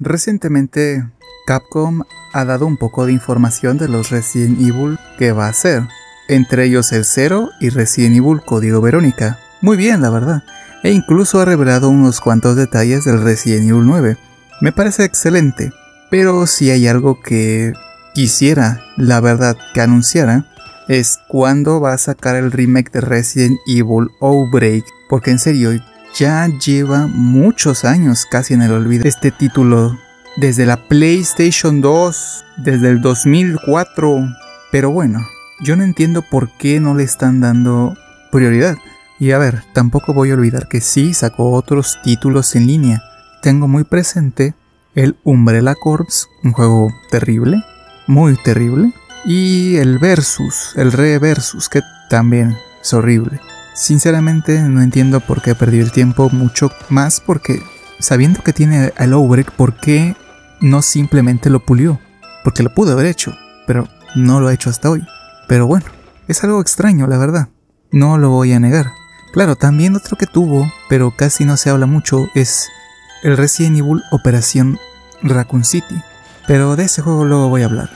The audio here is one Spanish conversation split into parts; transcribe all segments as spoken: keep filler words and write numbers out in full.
Recientemente, Capcom ha dado un poco de información de los Resident Evil que va a hacer, entre ellos el cero y Resident Evil Código Verónica. Muy bien, la verdad. E incluso ha revelado unos cuantos detalles del Resident Evil nueve. Me parece excelente, pero si hay algo que quisiera, la verdad, que anunciara, es cuándo va a sacar el remake de Resident Evil Outbreak, porque en serio, ya lleva muchos años casi en el olvido este título, desde la PlayStation dos, desde el dos mil cuatro, pero bueno, yo no entiendo por qué no le están dando prioridad. Y a ver, tampoco voy a olvidar que sí sacó otros títulos en línea. Tengo muy presente el Umbrella Corps, un juego terrible, muy terrible. Y el Versus, el Re Versus, que también es horrible. Sinceramente no entiendo por qué perdí el tiempo mucho más, porque sabiendo que tiene el Outbreak, ¿por qué no simplemente lo pulió? Porque lo pudo haber hecho, pero no lo ha hecho hasta hoy. Pero bueno, es algo extraño, la verdad. No lo voy a negar. Claro, también otro que tuvo, pero casi no se habla mucho, es el Resident Evil Operación Raccoon City. Pero de ese juego luego voy a hablar.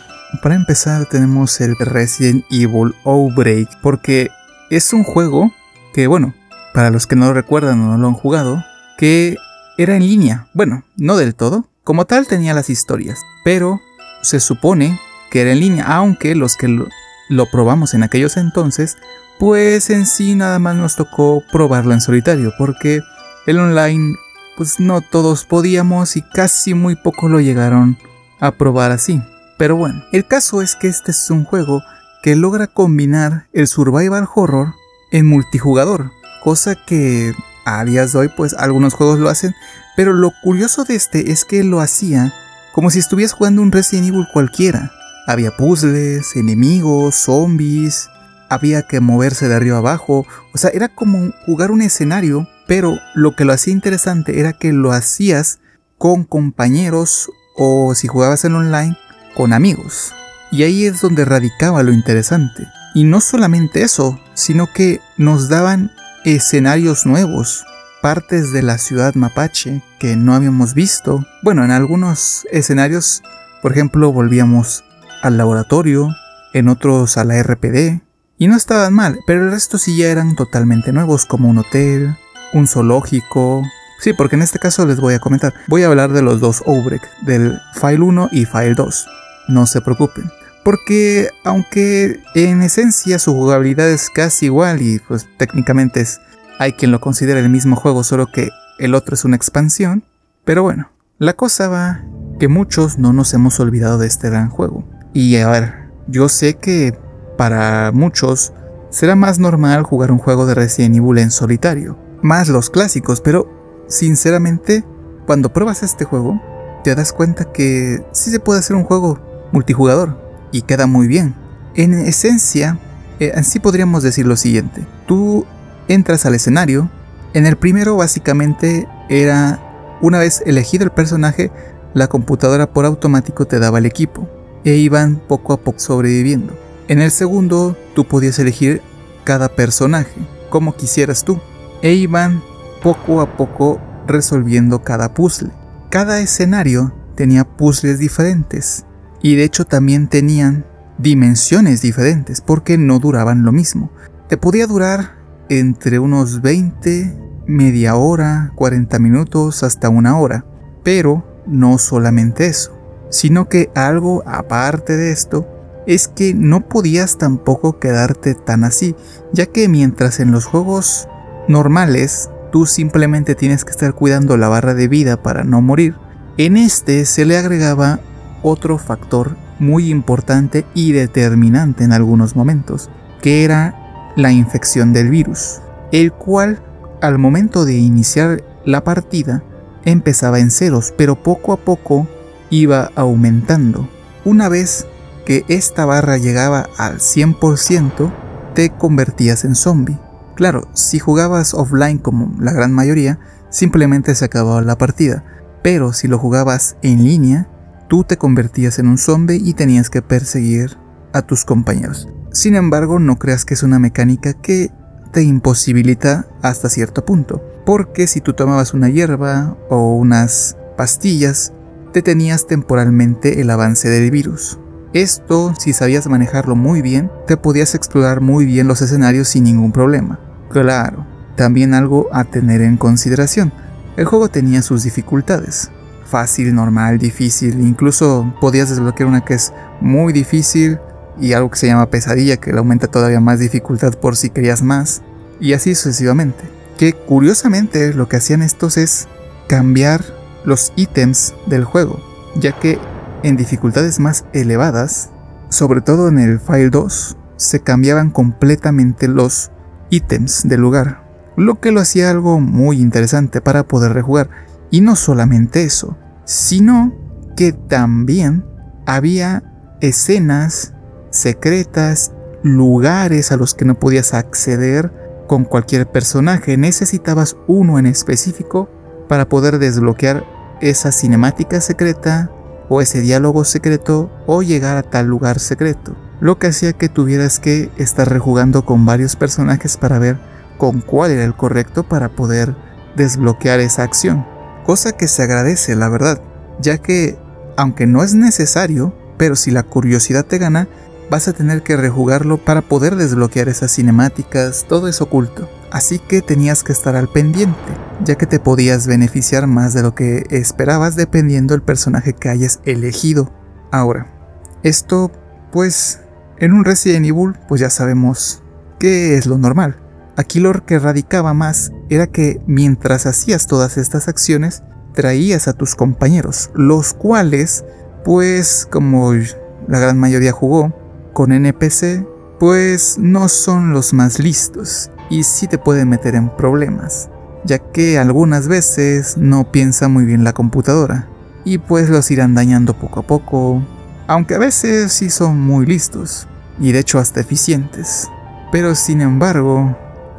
Para empezar tenemos el Resident Evil Outbreak, porque es un juego que, bueno, para los que no lo recuerdan o no lo han jugado, que era en línea. Bueno, no del todo. Como tal tenía las historias, pero se supone que era en línea, aunque los que lo, lo probamos en aquellos entonces, pues en sí nada más nos tocó probarlo en solitario, porque el online, pues no todos podíamos y casi muy pocos lo llegaron a probar así. Pero bueno, el caso es que este es un juego que logra combinar el survival horror en multijugador, cosa que a días de hoy pues algunos juegos lo hacen, pero lo curioso de este es que lo hacía como si estuvieras jugando un Resident Evil cualquiera. Había puzzles, enemigos, zombies, había que moverse de arriba abajo, o sea, era como jugar un escenario, pero lo que lo hacía interesante era que lo hacías con compañeros o, si jugabas en online, con amigos. Y ahí es donde radicaba lo interesante. Y no solamente eso, sino que nos daban escenarios nuevos, partes de la ciudad mapache que no habíamos visto. Bueno, en algunos escenarios, por ejemplo, volvíamos al laboratorio, en otros a la R P D, y no estaban mal, pero el resto sí ya eran totalmente nuevos, como un hotel, un zoológico. Sí, porque en este caso les voy a comentar. Voy a hablar de los dos Outbreak, del File uno y File dos. No se preocupen, porque aunque en esencia su jugabilidad es casi igual y pues técnicamente es, hay quien lo considera el mismo juego, solo que el otro es una expansión. Pero bueno, la cosa va que muchos no nos hemos olvidado de este gran juego. Y a ver, yo sé que para muchos será más normal jugar un juego de Resident Evil en solitario, más los clásicos, pero sinceramente cuando pruebas este juego te das cuenta que sí se puede hacer un juego multijugador y queda muy bien. En esencia, eh, así podríamos decir lo siguiente. Tú entras al escenario. En el primero básicamente era, una vez elegido el personaje, la computadora por automático te daba el equipo e iban poco a poco sobreviviendo. En el segundo tú podías elegir cada personaje como quisieras tú e iban poco a poco resolviendo cada puzzle. Cada escenario tenía puzzles diferentes y de hecho también tenían dimensiones diferentes, porque no duraban lo mismo. Te podía durar entre unos veinte, media hora, cuarenta minutos, hasta una hora. Pero no solamente eso, sino que algo aparte de esto es que no podías tampoco quedarte tan así, ya que mientras en los juegos normales tú simplemente tienes que estar cuidando la barra de vida para no morir, en este se le agregaba otro factor muy importante y determinante en algunos momentos, que era la infección del virus, el cual al momento de iniciar la partida empezaba en ceros, pero poco a poco iba aumentando. Una vez que esta barra llegaba al cien por ciento, te convertías en zombie. Claro, si jugabas offline como la gran mayoría, simplemente se acababa la partida, pero si lo jugabas en línea, tú te convertías en un zombie y tenías que perseguir a tus compañeros. Sin embargo, no creas que es una mecánica que te imposibilita hasta cierto punto, porque si tú tomabas una hierba o unas pastillas, detenías temporalmente el avance del virus. Esto, si sabías manejarlo muy bien, te podías explorar muy bien los escenarios sin ningún problema. Claro, también algo a tener en consideración. El juego tenía sus dificultades. Fácil, normal, difícil, incluso podías desbloquear una que es muy difícil y algo que se llama pesadilla, que le aumenta todavía más dificultad por si querías más, y así sucesivamente. Que curiosamente lo que hacían estos es cambiar los ítems del juego, ya que en dificultades más elevadas, sobre todo en el File dos, se cambiaban completamente los ítems del lugar, lo que lo hacía algo muy interesante para poder rejugar. Y no solamente eso, sino que también había escenas secretas, lugares a los que no podías acceder con cualquier personaje. Necesitabas uno en específico para poder desbloquear esa cinemática secreta o ese diálogo secreto o llegar a tal lugar secreto, lo que hacía que tuvieras que estar rejugando con varios personajes para ver con cuál era el correcto para poder desbloquear esa acción. Cosa que se agradece, la verdad, ya que, aunque no es necesario, pero si la curiosidad te gana, vas a tener que rejugarlo para poder desbloquear esas cinemáticas, todo es oculto. Así que tenías que estar al pendiente, ya que te podías beneficiar más de lo que esperabas dependiendo del personaje que hayas elegido. Ahora, esto, pues, en un Resident Evil, pues ya sabemos qué es lo normal. Aquí lo que radicaba más era que mientras hacías todas estas acciones, traías a tus compañeros, los cuales, pues como la gran mayoría jugó con N P C, pues no son los más listos y sí te pueden meter en problemas, ya que algunas veces no piensa muy bien la computadora y pues los irán dañando poco a poco, aunque a veces sí son muy listos y de hecho hasta eficientes, pero sin embargo...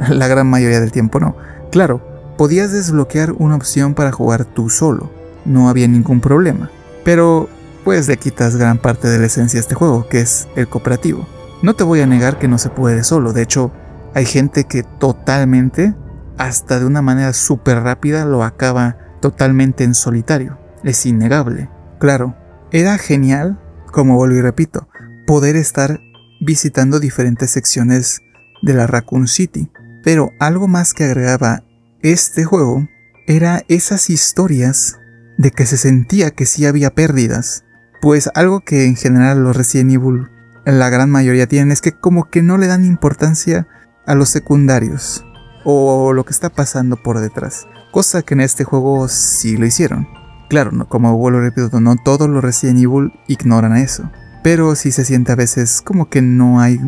la gran mayoría del tiempo no. Claro, podías desbloquear una opción para jugar tú solo, no había ningún problema, pero pues le quitas gran parte de la esencia a este juego, que es el cooperativo. No te voy a negar que no se puede solo, de hecho hay gente que totalmente, hasta de una manera súper rápida, lo acaba totalmente en solitario, es innegable. Claro, era genial, como vuelvo y repito, poder estar visitando diferentes secciones de la Raccoon City. Pero algo más que agregaba este juego era esas historias de que se sentía que sí había pérdidas. Pues algo que en general los Resident Evil, la gran mayoría tienen, es que como que no le dan importancia a los secundarios o lo que está pasando por detrás. Cosa que en este juego sí lo hicieron. Claro, no, como vuelvo y repito, no todos los Resident Evil ignoran eso, pero sí se siente a veces como que no hay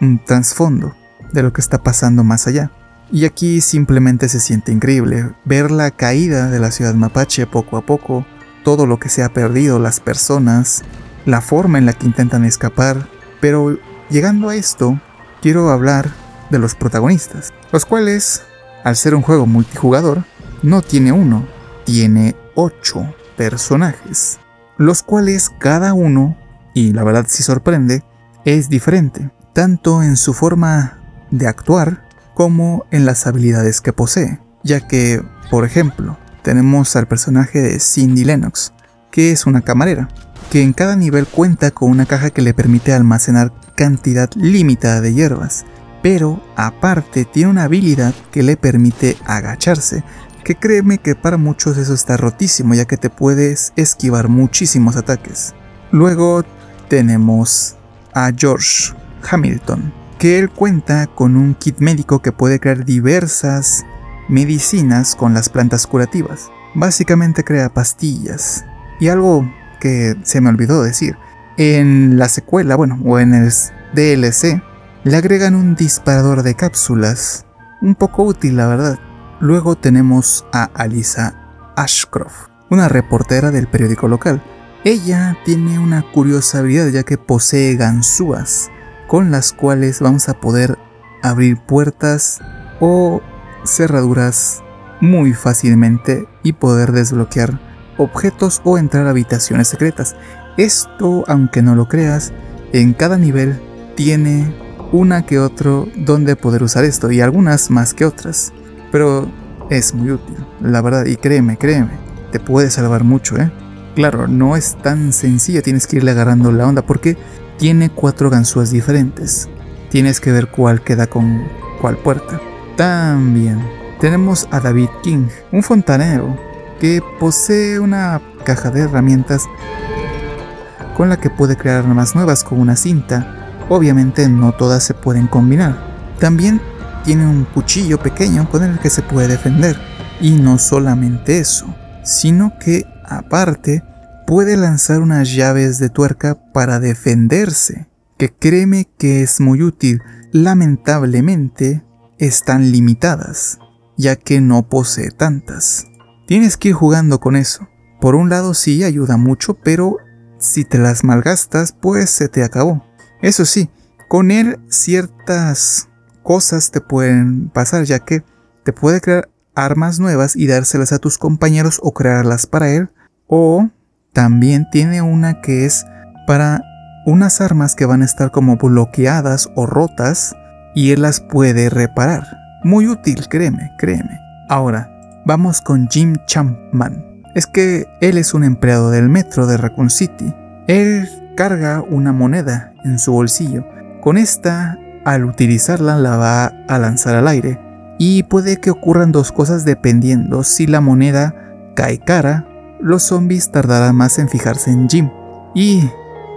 un trasfondo de lo que está pasando más allá. Y aquí simplemente se siente increíble ver la caída de la ciudad mapache poco a poco, todo lo que se ha perdido, las personas, la forma en la que intentan escapar. Pero llegando a esto, quiero hablar de los protagonistas, los cuales, al ser un juego multijugador, no tiene uno, tiene ocho personajes, los cuales cada uno, y la verdad sí sorprende, es diferente, tanto en su forma de actuar como en las habilidades que posee, ya que, por ejemplo, tenemos al personaje de Cindy Lennox, que es una camarera, que en cada nivel cuenta con una caja que le permite almacenar cantidad limitada de hierbas, pero aparte tiene una habilidad que le permite agacharse, que créeme que para muchos eso está rotísimo, ya que te puedes esquivar muchísimos ataques. Luego tenemos a George Hamilton, que él cuenta con un kit médico que puede crear diversas medicinas con las plantas curativas. Básicamente crea pastillas. Y algo que se me olvidó decir, en la secuela, bueno, o en el D L C, le agregan un disparador de cápsulas. Un poco útil, la verdad. Luego tenemos a Alyssa Ashcroft, una reportera del periódico local. Ella tiene una curiosa habilidad, ya que posee ganzúas, con las cuales vamos a poder abrir puertas o cerraduras muy fácilmente y poder desbloquear objetos o entrar a habitaciones secretas. Esto, aunque no lo creas, en cada nivel tiene una que otro donde poder usar esto, y algunas más que otras, pero es muy útil, la verdad, y créeme, créeme, te puede salvar mucho, ¿eh? claro, no es tan sencillo, tienes que irle agarrando la onda porque tiene cuatro ganzúas diferentes. Tienes que ver cuál queda con cuál puerta. También tenemos a David King, un fontanero que posee una caja de herramientas con la que puede crear armas nuevas con una cinta. Obviamente no todas se pueden combinar. También tiene un cuchillo pequeño con el que se puede defender. Y no solamente eso, sino que aparte puede lanzar unas llaves de tuerca para defenderse, que créeme que es muy útil. Lamentablemente están limitadas, ya que no posee tantas. Tienes que ir jugando con eso. Por un lado sí ayuda mucho, pero si te las malgastas pues se te acabó. Eso sí, con él ciertas cosas te pueden pasar, ya que te puede crear armas nuevas y dárselas a tus compañeros o crearlas para él. O también tiene una que es para unas armas que van a estar como bloqueadas o rotas y él las puede reparar. Muy útil, créeme, créeme. Ahora, vamos con Jim Chapman. Es que él es un empleado del metro de Raccoon City. Él carga una moneda en su bolsillo. Con esta, al utilizarla, la va a lanzar al aire. Y puede que ocurran dos cosas dependiendo. Si la moneda cae cara, los zombies tardarán más en fijarse en Jim y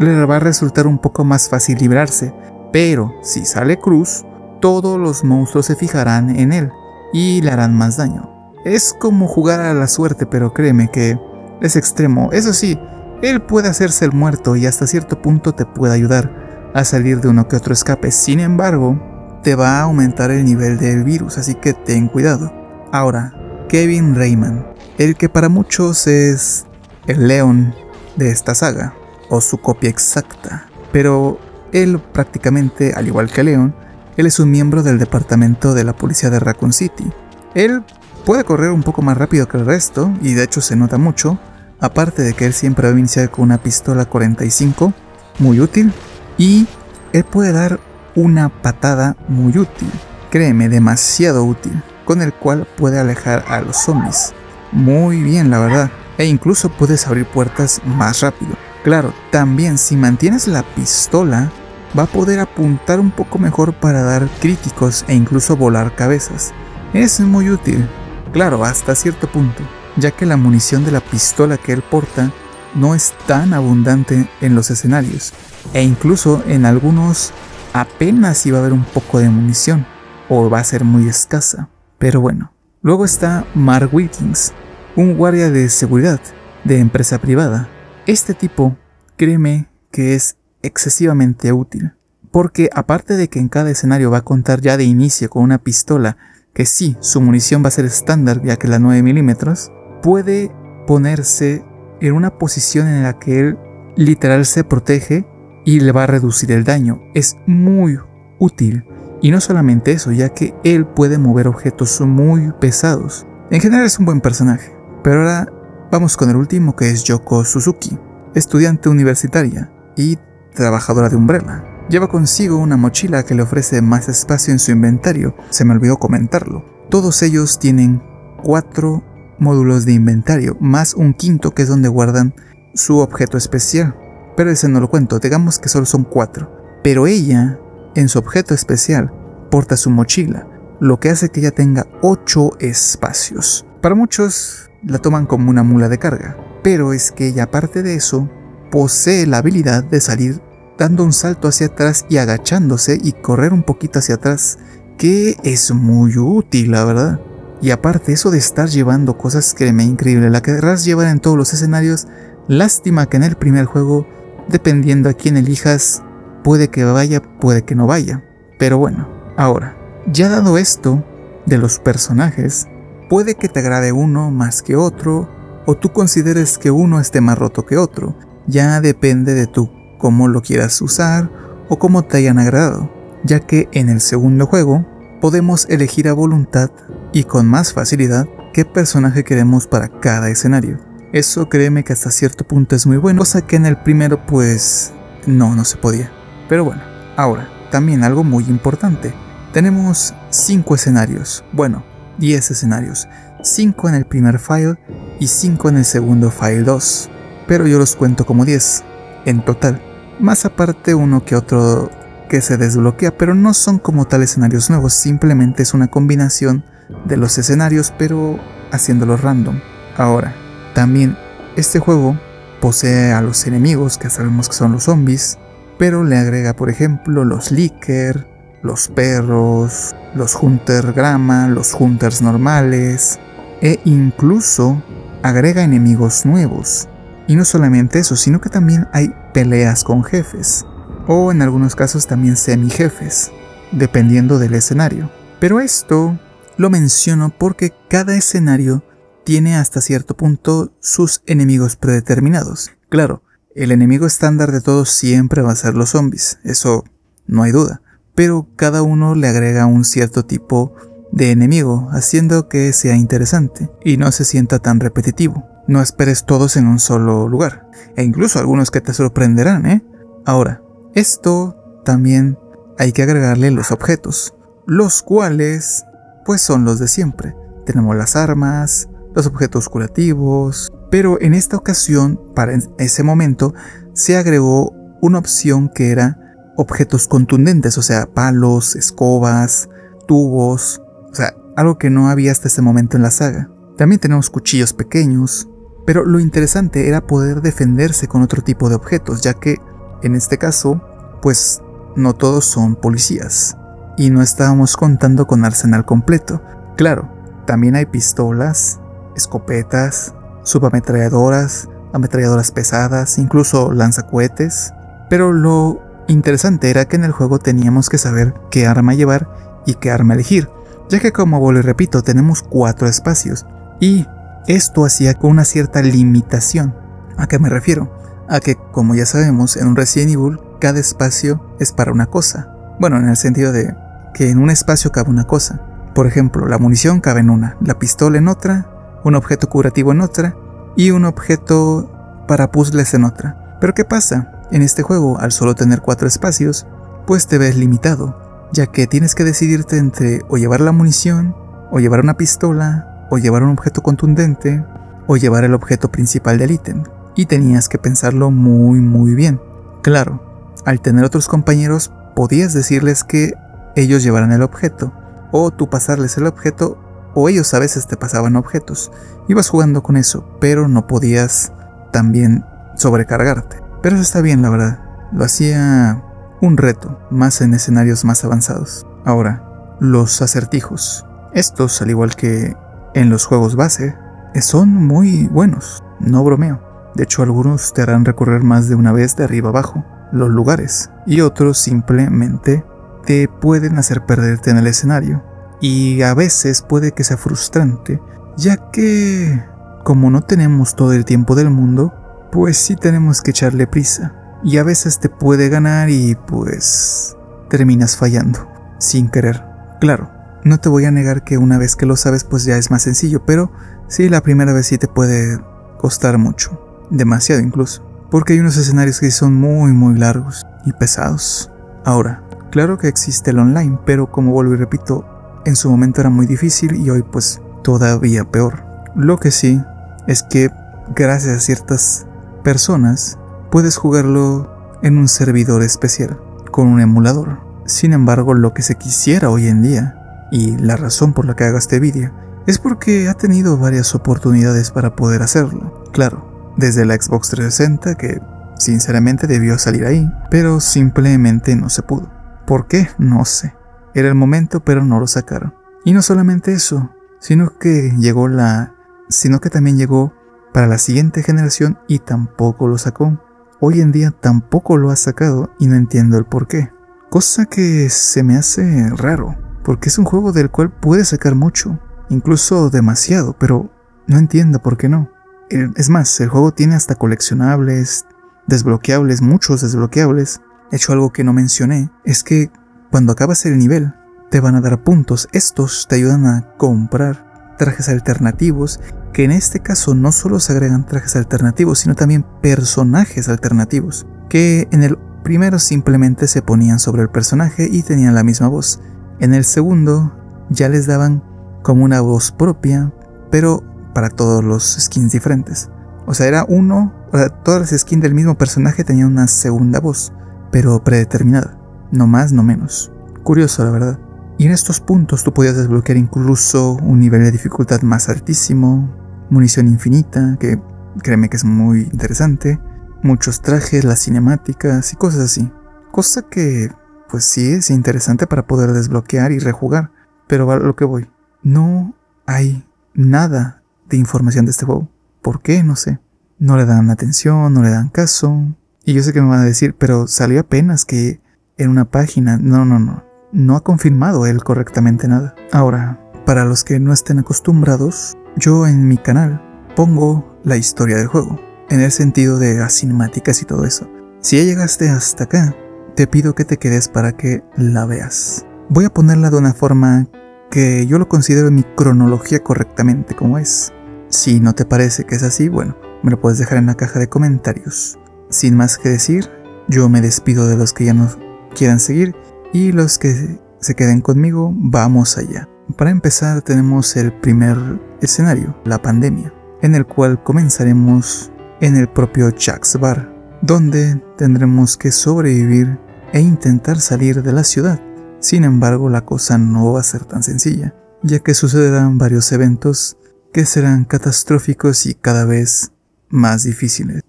le va a resultar un poco más fácil librarse. Pero si sale cruz, todos los monstruos se fijarán en él y le harán más daño. Es como jugar a la suerte, pero créeme que es extremo. Eso sí, él puede hacerse el muerto y hasta cierto punto te puede ayudar a salir de uno que otro escape. Sin embargo, te va a aumentar el nivel del virus, así que ten cuidado. Ahora, Kevin Raymond, el que para muchos es el león de esta saga, o su copia exacta, pero él prácticamente, al igual que Leon, él es un miembro del departamento de la policía de Raccoon City. Él puede correr un poco más rápido que el resto, y de hecho se nota mucho, aparte de que él siempre va a iniciar con una pistola cuarenta y cinco, muy útil, y él puede dar una patada muy útil, créeme, demasiado útil, con el cual puede alejar a los zombies. Muy bien, la verdad, e incluso puedes abrir puertas más rápido. Claro, también si mantienes la pistola, va a poder apuntar un poco mejor para dar críticos e incluso volar cabezas. Es muy útil, claro, hasta cierto punto, ya que la munición de la pistola que él porta no es tan abundante en los escenarios, e incluso en algunos apenas iba a haber un poco de munición, o va a ser muy escasa, pero bueno. Luego está Mark Wilkins, un guardia de seguridad de empresa privada. Este tipo, créeme que es excesivamente útil, porque aparte de que en cada escenario va a contar ya de inicio con una pistola, que sí, su munición va a ser estándar ya que la nueve milímetros, puede ponerse en una posición en la que él literal se protege y le va a reducir el daño. Es muy útil. Y no solamente eso, ya que él puede mover objetos muy pesados. En general es un buen personaje. Pero ahora vamos con el último, que es Yoko Suzuki, estudiante universitaria y trabajadora de Umbrella. Lleva consigo una mochila que le ofrece más espacio en su inventario. Se me olvidó comentarlo. Todos ellos tienen cuatro módulos de inventario, más un quinto que es donde guardan su objeto especial. Pero ese no lo cuento, digamos que solo son cuatro. Pero ella, en su objeto especial, porta su mochila, lo que hace que ella tenga ocho espacios. Para muchos la toman como una mula de carga, pero es que ella, aparte de eso, posee la habilidad de salir dando un salto hacia atrás y agachándose y correr un poquito hacia atrás, que es muy útil, la verdad. Y aparte eso de estar llevando cosas, créeme, increíble, la querrás llevar en todos los escenarios. Lástima que en el primer juego, dependiendo a quién elijas, puede que vaya, puede que no vaya. Pero bueno, ahora, ya dado esto de los personajes, puede que te agrade uno más que otro, o tú consideres que uno esté más roto que otro. Ya depende de tú cómo lo quieras usar o cómo te hayan agradado, ya que en el segundo juego podemos elegir a voluntad y con más facilidad qué personaje queremos para cada escenario. Eso créeme que hasta cierto punto es muy bueno, cosa que en el primero pues no, no se podía. Pero bueno, ahora, también algo muy importante. Tenemos cinco escenarios, bueno, diez escenarios, cinco en el primer file y cinco en el segundo file dos. pero yo los cuento como diez, en total, más aparte uno que otro que se desbloquea, pero no son como tal escenarios nuevos, simplemente es una combinación de los escenarios, pero haciéndolos random. Ahora, también este juego posee a los enemigos, que sabemos que son los zombies, pero le agrega por ejemplo los Licker, los perros, los Hunter Grama, los Hunters normales, e incluso agrega enemigos nuevos. Y no solamente eso, sino que también hay peleas con jefes, o en algunos casos también semijefes, dependiendo del escenario. Pero esto lo menciono porque cada escenario tiene hasta cierto punto sus enemigos predeterminados. Claro, el enemigo estándar de todos siempre va a ser los zombies, eso no hay duda, pero cada uno le agrega un cierto tipo de enemigo, haciendo que sea interesante y no se sienta tan repetitivo. No esperes todos en un solo lugar, e incluso algunos que te sorprenderán, ¿eh? Ahora, esto también hay que agregarle los objetos, los cuales pues son los de siempre. Tenemos las armas, los objetos curativos, pero en esta ocasión, para ese momento, se agregó una opción que era objetos contundentes, o sea, palos, escobas, tubos, o sea, algo que no había hasta ese momento en la saga. También tenemos cuchillos pequeños, pero lo interesante era poder defenderse con otro tipo de objetos, ya que en este caso, pues no todos son policías, y no estábamos contando con arsenal completo. Claro, también hay pistolas, escopetas, subametralladoras, ametralladoras pesadas, incluso lanzacohetes, pero lo interesante era que en el juego teníamos que saber qué arma llevar y qué arma elegir, ya que como vuelvo y repito, tenemos cuatro espacios, y esto hacía con una cierta limitación. ¿A qué me refiero? A que, como ya sabemos, en un Resident Evil cada espacio es para una cosa. Bueno, en el sentido de que en un espacio cabe una cosa. Por ejemplo, la munición cabe en una, la pistola en otra, un objeto curativo en otra y un objeto para puzzles en otra. Pero ¿qué pasa? En este juego, al solo tener cuatro espacios, pues te ves limitado, ya que tienes que decidirte entre o llevar la munición, o llevar una pistola, o llevar un objeto contundente, o llevar el objeto principal del ítem. Y tenías que pensarlo muy muy bien. Claro, al tener otros compañeros, podías decirles que ellos llevaran el objeto, o tú pasarles el objeto, o ellos a veces te pasaban objetos. Ibas jugando con eso, pero no podías también sobrecargarte. Pero eso está bien, la verdad. Lo hacía un reto, más en escenarios más avanzados. Ahora, los acertijos. Estos, al igual que en los juegos base, son muy buenos, no bromeo. De hecho, algunos te harán recorrer más de una vez de arriba abajo los lugares, y otros simplemente te pueden hacer perderte en el escenario, y a veces puede que sea frustrante, ya que como no tenemos todo el tiempo del mundo, pues sí tenemos que echarle prisa, y a veces te puede ganar y pues terminas fallando, sin querer. Claro, no te voy a negar que una vez que lo sabes pues ya es más sencillo, pero sí, la primera vez sí te puede costar mucho. Demasiado incluso, porque hay unos escenarios que son muy muy largos y pesados. Ahora, claro que existe el online, pero como vuelvo y repito, en su momento era muy difícil y hoy pues todavía peor. Lo que sí es que gracias a ciertas personas puedes jugarlo en un servidor especial, con un emulador. Sin embargo, lo que se quisiera hoy en día, y la razón por la que hago este vídeo, es porque ha tenido varias oportunidades para poder hacerlo. Claro, desde la Xbox trescientos sesenta, que sinceramente debió salir ahí, pero simplemente no se pudo. ¿Por qué? No sé. Era el momento, pero no lo sacaron. Y no solamente eso, sino que llegó la... sino que también llegó para la siguiente generación y tampoco lo sacó. Hoy en día tampoco lo ha sacado y no entiendo el por qué. Cosa que se me hace raro, porque es un juego del cual puede sacar mucho, incluso demasiado, pero no entiendo por qué no. Es más, el juego tiene hasta coleccionables, desbloqueables, muchos desbloqueables. De hecho, algo que no mencioné es que cuando acabas el nivel te van a dar puntos. Estos te ayudan a comprar trajes alternativos, que en este caso no solo se agregan trajes alternativos, sino también personajes alternativos, que en el primero simplemente se ponían sobre el personaje y tenían la misma voz. En el segundo ya les daban como una voz propia, pero para todos los skins diferentes. O sea, era uno O sea, todas las skins del mismo personaje tenían una segunda voz, pero predeterminada, no más, no menos. Curioso, la verdad. Y en estos puntos tú podías desbloquear incluso un nivel de dificultad más altísimo, munición infinita, que créeme que es muy interesante, muchos trajes, las cinemáticas y cosas así. Cosa que, pues sí, es interesante para poder desbloquear y rejugar. Pero a lo que voy, no hay nada de información de este juego. ¿Por qué? No sé. No le dan atención, no le dan caso. Y yo sé que me van a decir, pero salió apenas que en una página. No, no, no. No ha confirmado él correctamente nada. Ahora, para los que no estén acostumbrados, yo en mi canal pongo la historia del juego, en el sentido de las cinemáticas y todo eso. Si ya llegaste hasta acá, te pido que te quedes para que la veas. Voy a ponerla de una forma que yo lo considero en mi cronología correctamente como es. Si no te parece que es así, bueno, me lo puedes dejar en la caja de comentarios. Sin más que decir, yo me despido de los que ya no quieran seguir y los que se queden conmigo, vamos allá. Para empezar tenemos el primer escenario, la pandemia, en el cual comenzaremos en el propio Jack's Bar, donde tendremos que sobrevivir e intentar salir de la ciudad. Sin embargo, la cosa no va a ser tan sencilla, ya que sucederán varios eventos que serán catastróficos y cada vez más difíciles.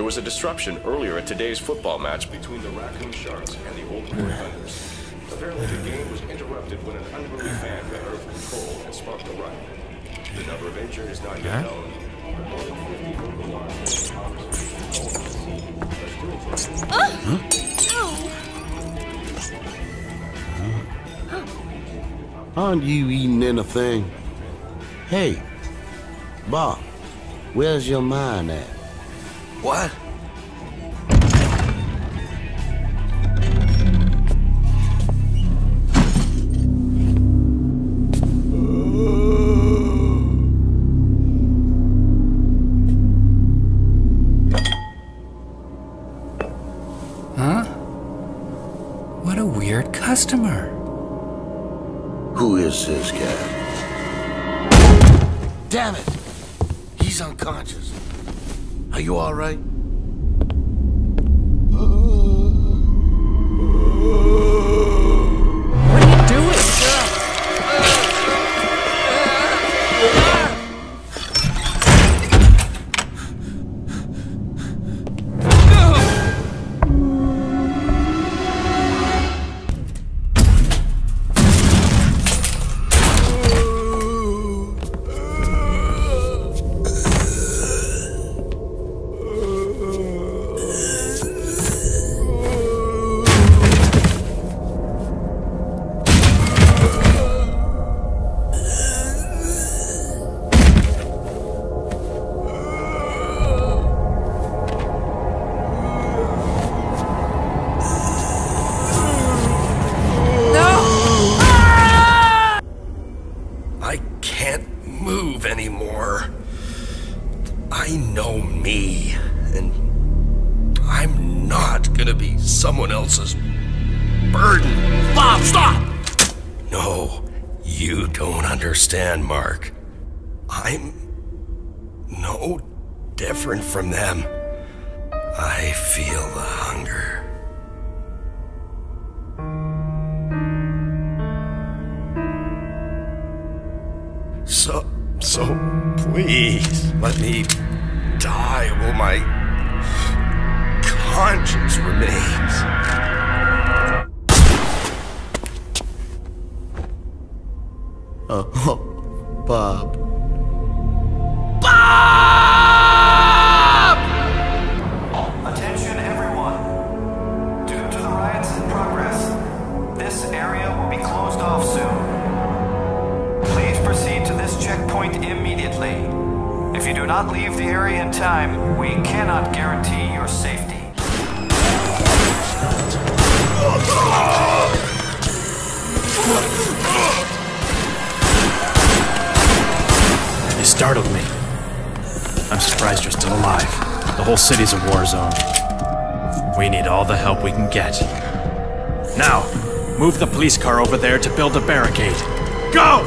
There was a disruption earlier at today's football match between the Raccoon Sharks and the Old Hunters. Apparently the game was interrupted when an unruly fan ran over control and sparked a riot. The number of injured is not yet known. Huh? Aren't you eating anything? Hey, Bob, where's your mind at? What? Huh? What a weird customer. Who is this guy? Damn it! He's unconscious. Are you all right? What are you doing? Mark, I'm no different from them. I feel the hunger. So, so please let me die while my conscience remains. Uh, oh, Bob. Bob! Attention everyone. Due to the riots in progress, this area will be closed off soon. Please proceed to this checkpoint immediately. If you do not leave the area in time, we cannot guarantee your safety. You startled me. I'm surprised you're still alive. The whole city's a war zone. We need all the help we can get. Now, move the police car over there to build a barricade. Go!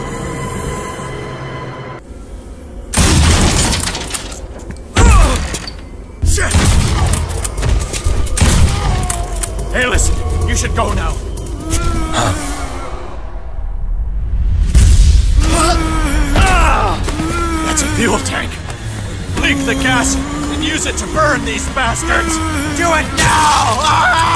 Shit! Hey, listen, you should go now. Huh? Fuel tank. Leak the gas and use it to burn these bastards. Do it now! Ah! Ah!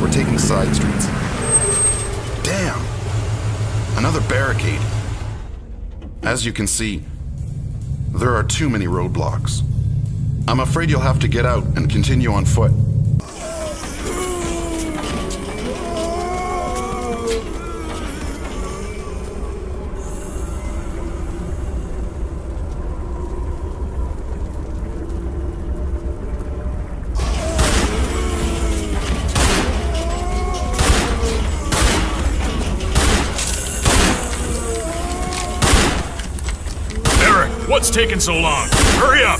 We're taking side streets. Damn! Another barricade. As you can see, there are too many roadblocks. I'm afraid you'll have to get out and continue on foot. Taking so long. Hurry up!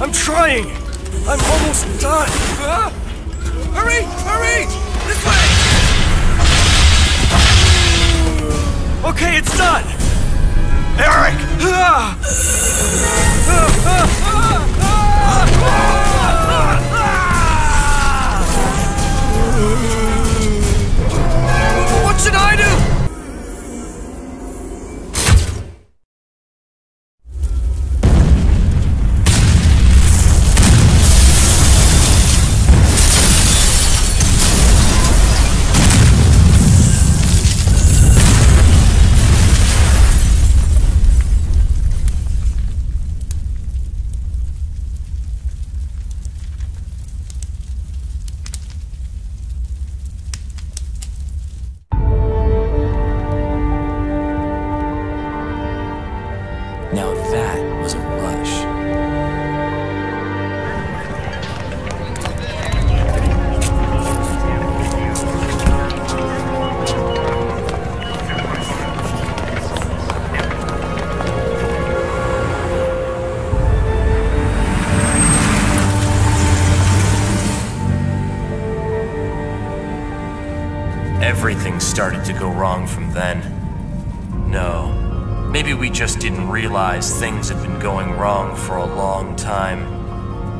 I'm trying! I'm almost done! Huh? Hurry! Hurry! This way! Okay, it's done! Eric! Ah. Ah, ah, ah, ah, ah, ah. What should I do? Started to go wrong from then. No, maybe we just didn't realize things had been going wrong for a long time.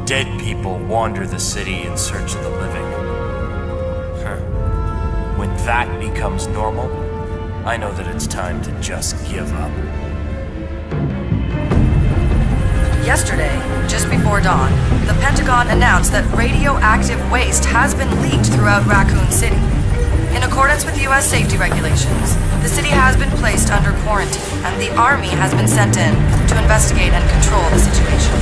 Dead people wander the city in search of the living. Huh. When that becomes normal, I know that it's time to just give up. Yesterday, just before dawn, the Pentagon announced that radioactive waste has been leaked throughout Raccoon City. In accordance with U S safety regulations, the city has been placed under quarantine, and the Army has been sent in to investigate and control the situation.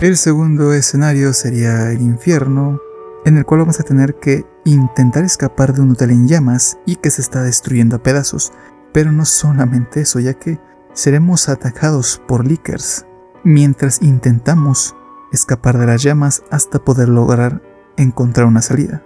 El segundo escenario sería el infierno, en el cual vamos a tener que intentar escapar de un hotel en llamas y que se está destruyendo a pedazos. Pero no solamente eso, ya que seremos atacados por Lickers mientras intentamos escapar de las llamas hasta poder lograr encontrar una salida.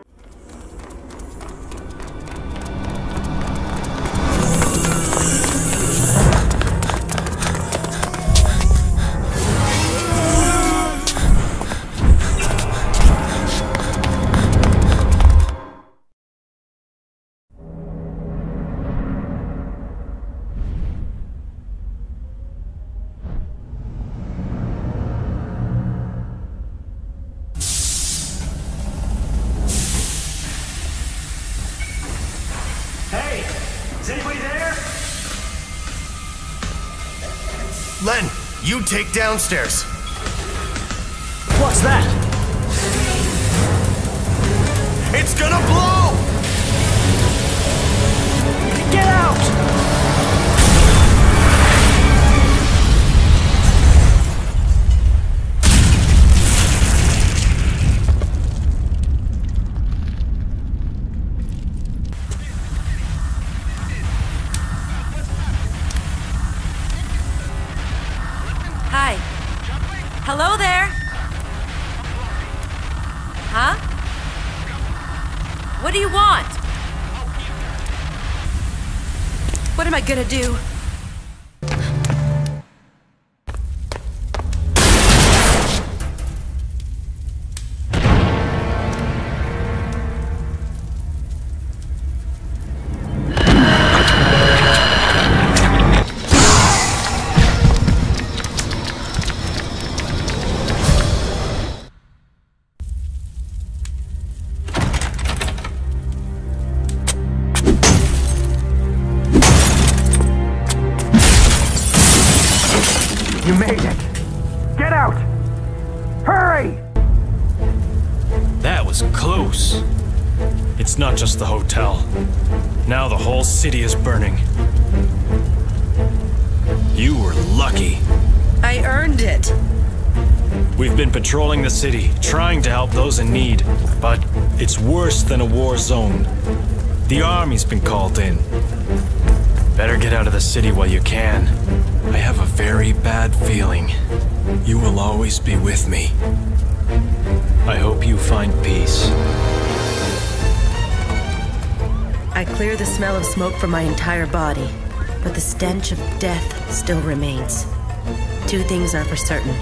Take downstairs. What's that? It's gonna blow! Get gonna do. You made it. Get out. Hurry. That was close. It's not just the hotel. Now the whole city is burning. You were lucky. I earned it. We've been patrolling the city, trying to help those in need, but it's worse than a war zone. The army's been called in. Better get out of the city while you can. I have a very bad feeling. You will always be with me. I hope you find peace. I clear the smell of smoke from my entire body, but the stench of death still remains. Two things are for certain.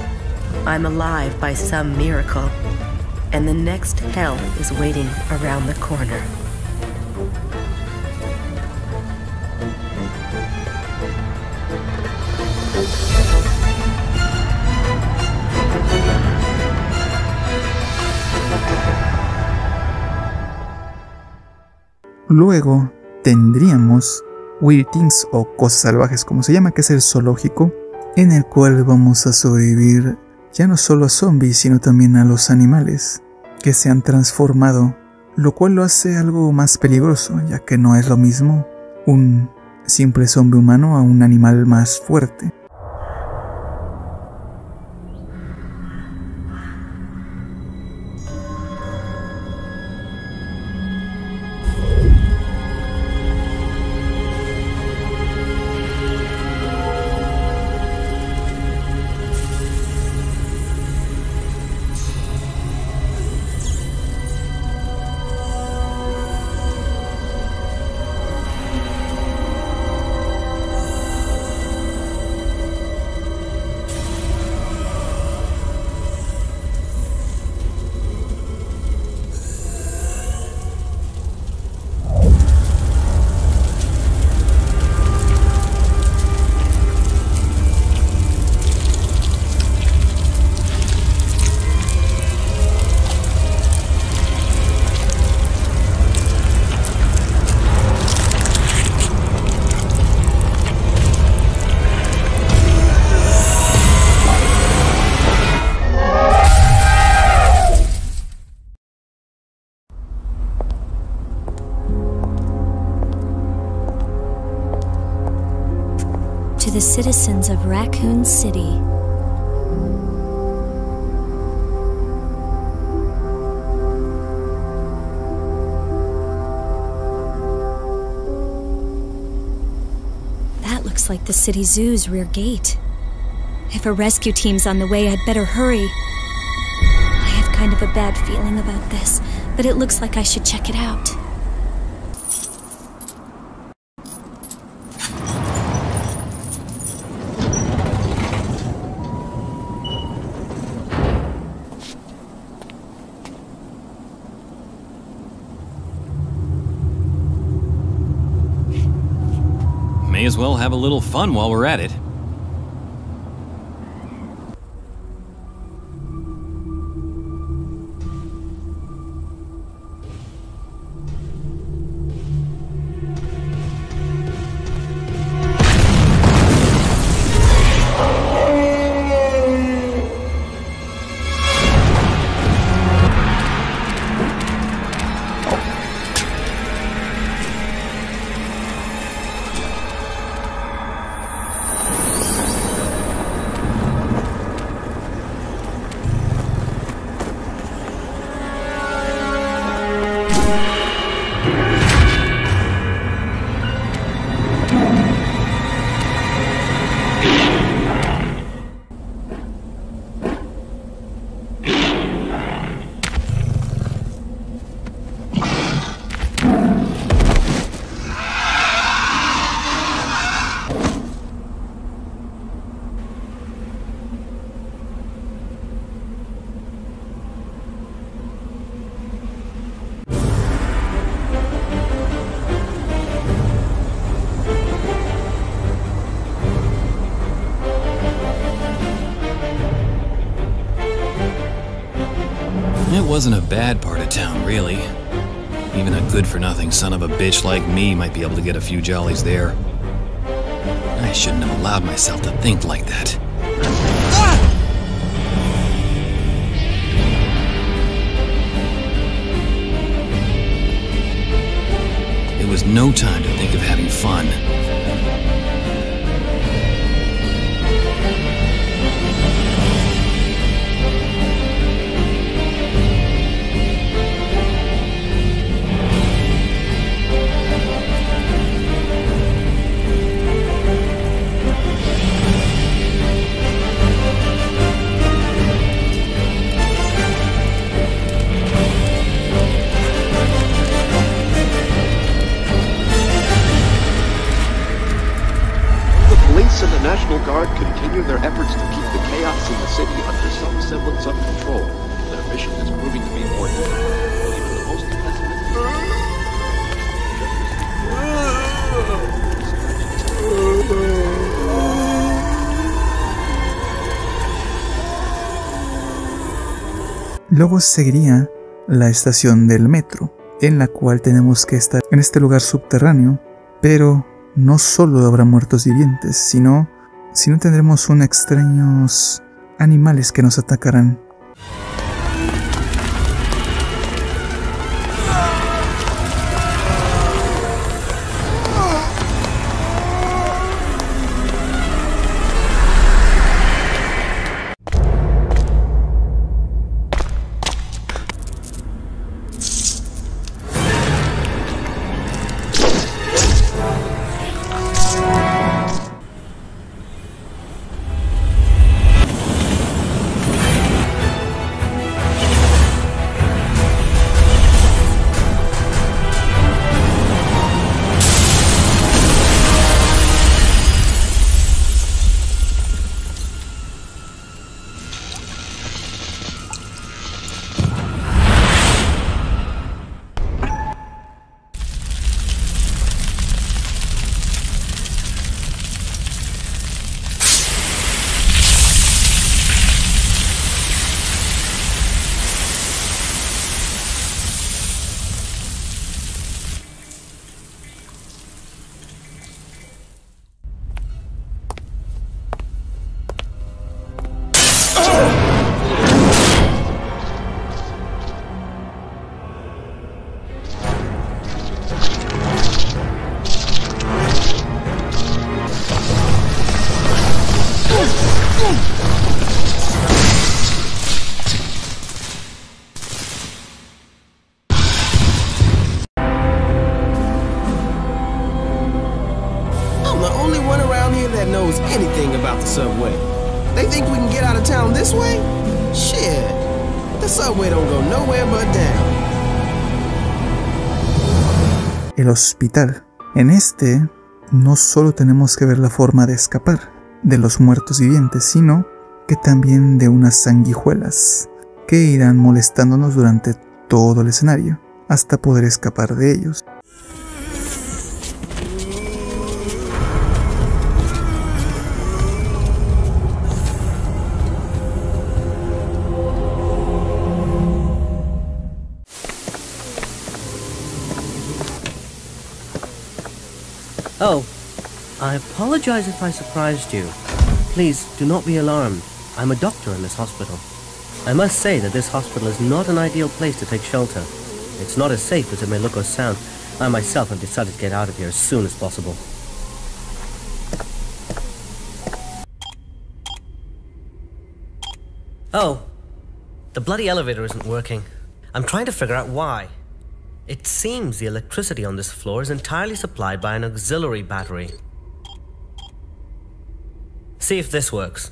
I'm alive by some miracle, and the next hell is waiting around the corner. Luego tendríamos Weird Things o Cosas Salvajes, como se llama, que es el zoológico, en el cual vamos a sobrevivir ya no solo a zombies, sino también a los animales que se han transformado, lo cual lo hace algo más peligroso, ya que no es lo mismo un simple zombie humano a un animal más fuerte. The citizens of Raccoon City. That looks like the city zoo's rear gate. If a rescue team's on the way, I'd better hurry. I have kind of a bad feeling about this, but it looks like I should check it out. As well have a little fun while we're at it. It wasn't a bad part of town, really. Even a good-for-nothing son of a bitch like me might be able to get a few jollies there. I shouldn't have allowed myself to think like that. There was no time to think of having fun. Their efforts to keep the chaos in the city under some semblance of control. Their mission is proving to be more difficult than even the most pessimistic. Luego seguiría la estación del metro, en la cual tenemos que estar en este lugar subterráneo, pero no solo habrá muertos vivientes, sino si no tendremos unos extraños animales que nos atacarán. El hospital. En este no solo tenemos que ver la forma de escapar de los muertos vivientes, sino que también de unas sanguijuelas que irán molestándonos durante todo el escenario hasta poder escapar de ellos. Oh, I apologize if I surprised you. Please, do not be alarmed. I'm a doctor in this hospital. I must say that this hospital is not an ideal place to take shelter. It's not as safe as it may look or sound. I myself have decided to get out of here as soon as possible. Oh, the bloody elevator isn't working. I'm trying to figure out why. It seems the electricity on this floor is entirely supplied by an auxiliary battery. See if this works.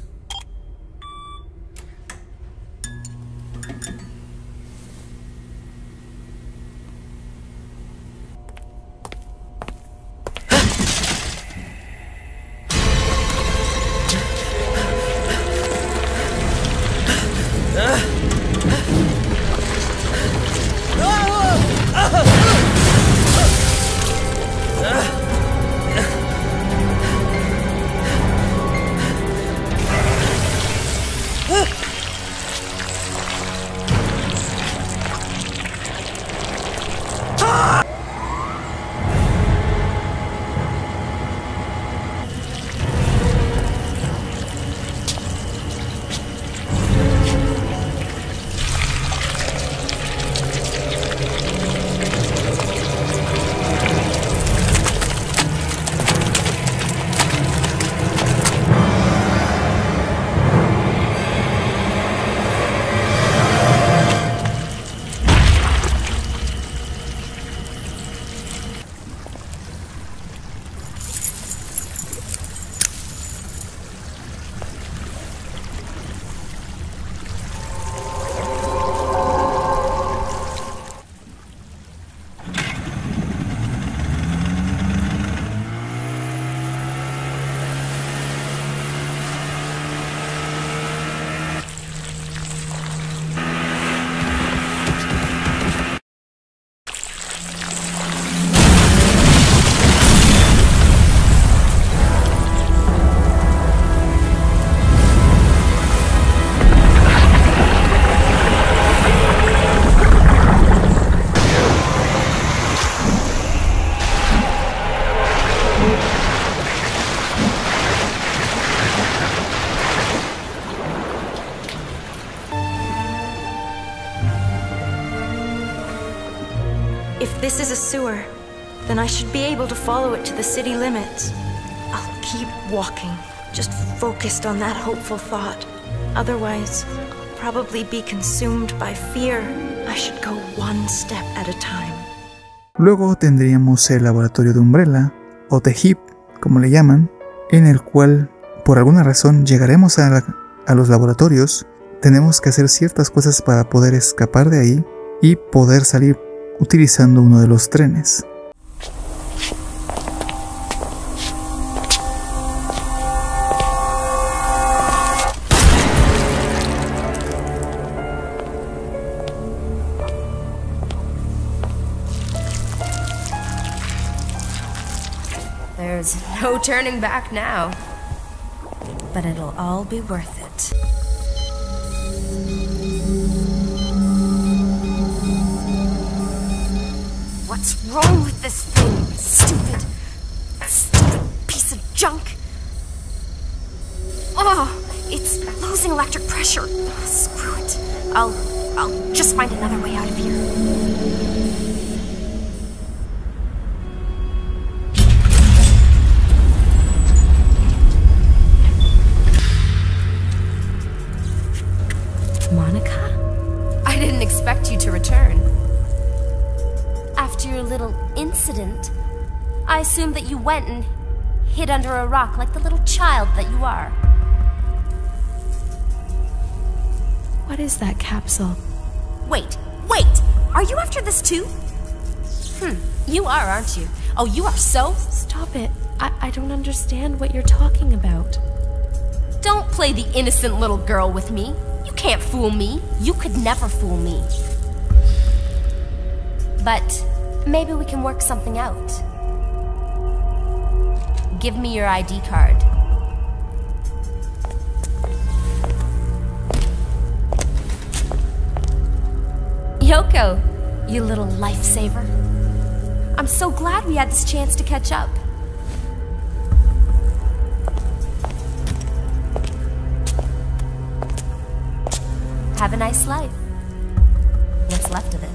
this is a sewer, then I should be able to follow it to the city limits. I'll keep walking, just focused on that hopeful thought. Otherwise, I'll probably be consumed by fear. I should go one step at a time. Luego tendríamos el laboratorio de Umbrella, o The Heap, como le llaman, en el cual, por alguna razón, llegaremos a, la, a los laboratorios, tenemos que hacer ciertas cosas para poder escapar de ahí y poder salir utilizando uno de los trenes. There's no turning back now. But it'll all be worth it. What's wrong with this thing? Stupid, stupid piece of junk. Oh, it's losing electric pressure. Oh, screw it. I'll, I'll just find another way out of here. I assume that you went and hid under a rock like the little child that you are. What is that capsule? Wait, wait! Are you after this too? Hmm, you are, aren't you? Oh, you are so... Stop it. I, I don't understand what you're talking about. Don't play the innocent little girl with me. You can't fool me. You could never fool me. But maybe we can work something out. Give me your I D card. Yoko, you little lifesaver. I'm so glad we had this chance to catch up. Have a nice life. What's left of it.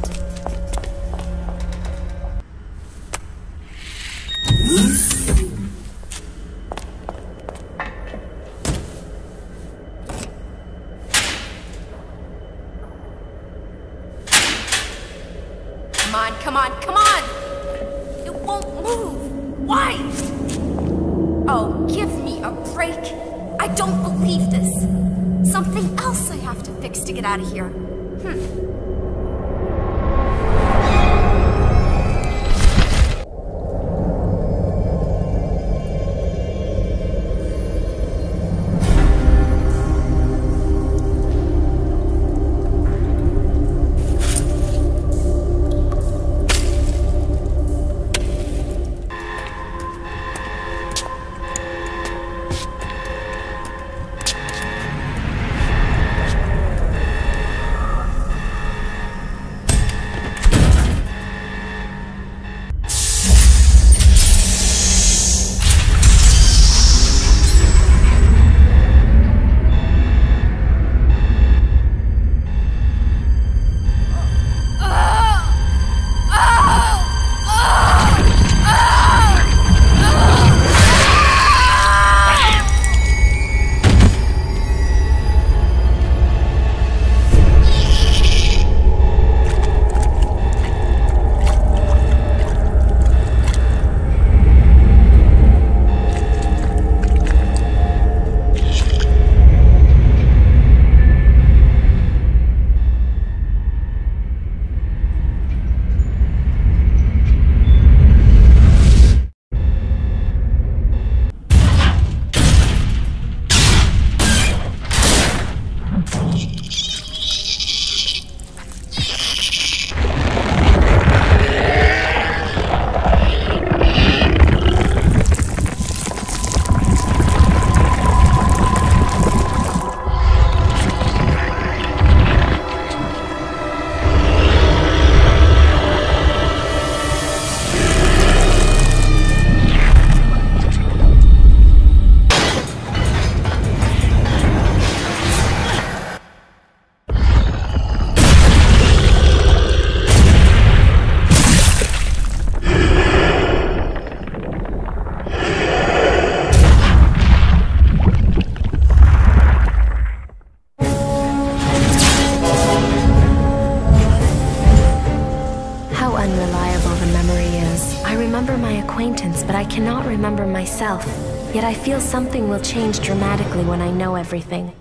cannot remember myself, yet I feel something will change dramatically when I know everything.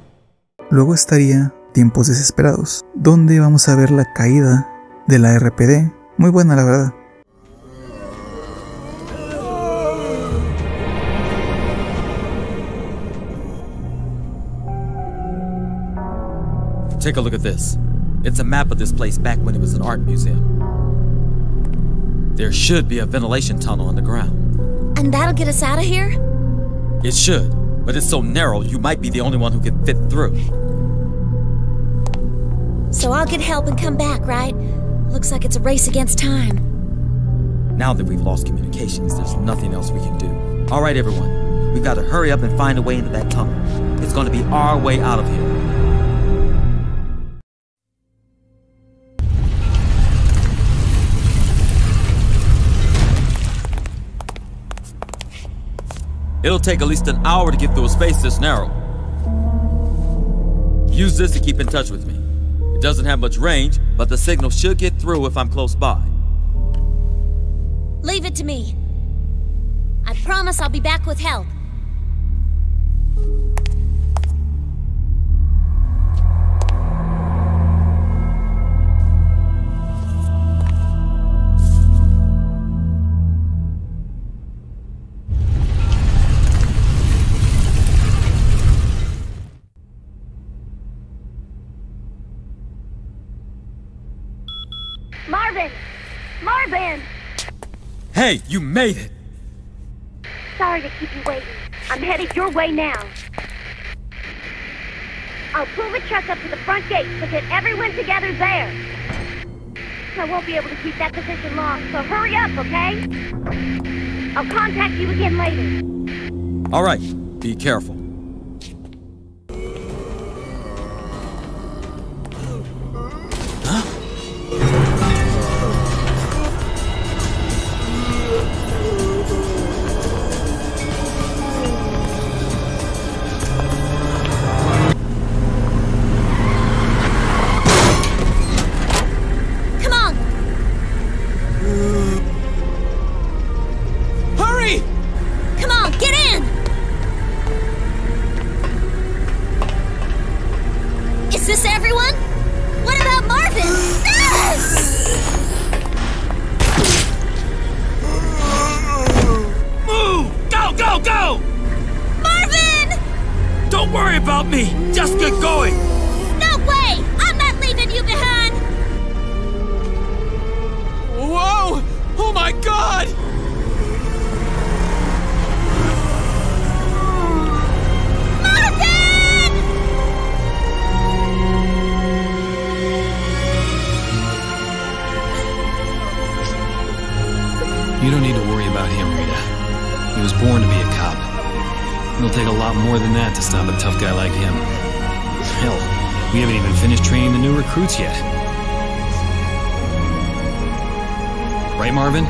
Luego estaría Tiempos Desesperados, donde vamos a ver la caída de la R P D, muy buena la verdad. Take a look at this. It's a map of this place back when it was an art museum. There should be a ventilation tunnel underground. And that'll get us out of here? It should, but it's so narrow you might be the only one who can fit through. So I'll get help and come back, right? Looks like it's a race against time. Now that we've lost communications, there's nothing else we can do. All right, everyone. We've got to hurry up and find a way into that tunnel. It's going to be our way out of here. It'll take at least an hour to get through a space this narrow. Use this to keep in touch with me. It doesn't have much range, but the signal should get through if I'm close by. Leave it to me. I promise I'll be back with help. Hey, you made it! Sorry to keep you waiting. I'm headed your way now. I'll pull the truck up to the front gate to get everyone together there. I won't be able to keep that position long, so hurry up, okay? I'll contact you again later. All right, be careful. Yet. Right, Marvin?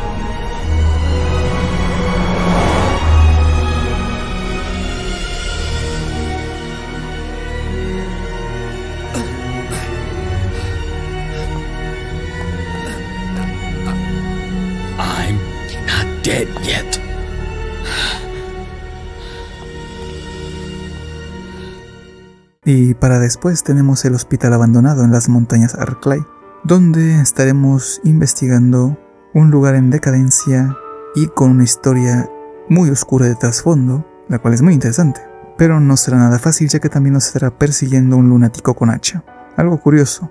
I'm not dead yet. Y para después tenemos el hospital abandonado en las montañas Arclay, donde estaremos investigando un lugar en decadencia y con una historia muy oscura de trasfondo, la cual es muy interesante, pero no será nada fácil ya que también nos estará persiguiendo un lunático con hacha, algo curioso.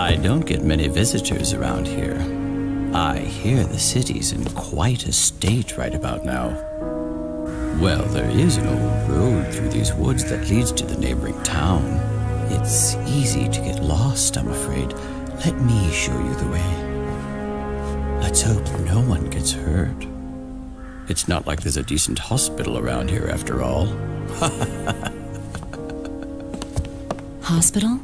I don't get many visitors around here. I hear the city's in quite a state right about now. Well, there is an old road through these woods that leads to the neighboring town. It's easy to get lost, I'm afraid. Let me show you the way. Let's hope no one gets hurt. It's not like there's a decent hospital around here after all. Hospital?